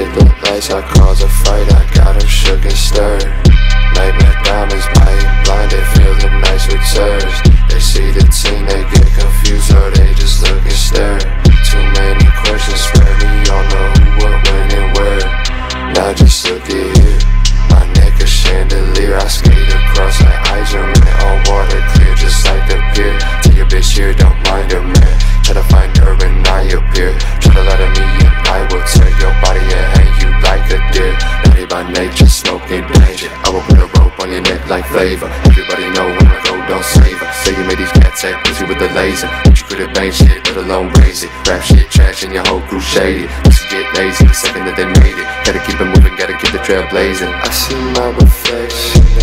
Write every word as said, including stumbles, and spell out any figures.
faded look lights. I caused a fight, I got him shook and stirred. Nightmare diamonds, I ain't blinded, feel the nights with surge. They see the team, they get confused, or they just look and stare. Too many questions, swear we all know who, what, when, and where. Now just look at here, my neck a chandelier. I skate across like ice, your man on water clear, just like the pier. Tell your bitch here, don't mind her man, try to find her and I appear. Try to lie to me and I will tear your body and hang you like a deer. Naughty by nature, smoking danger, I will put a rope on your neck like flavor. Everybody know when I go, don't save her. Say you made these cats act busy with a laser, but you could've banged shit, let alone raise it. Rap shit trash and your whole crew shady. Once you get lazy, the second that they made it, gotta keep it moving, gotta keep the trail blazing. I see my reflection